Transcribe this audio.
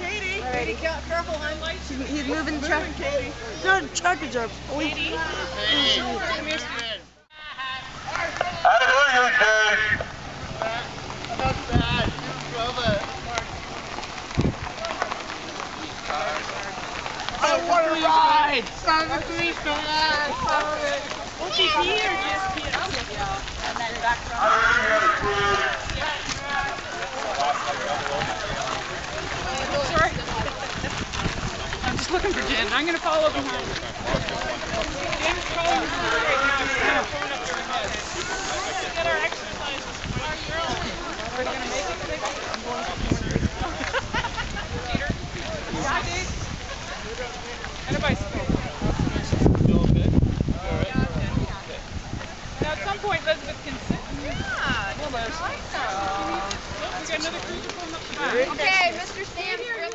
Katie. Katie, careful, hon. He's moving the truck. Katie. Good truck is up. Katie. Come here. How do you do, Katie? Ride. Won't she pee or just pee? And then back from sorry. I'm just looking for Jen. I'm going to follow behind her. Jen's following her. Get our exercise. We're going to make it quick. I'm going to and a bicycle. Now at some point Elizabeth can sit. Yeah, I like that. We got another cruiser from the back. Okay, Mr. Sam.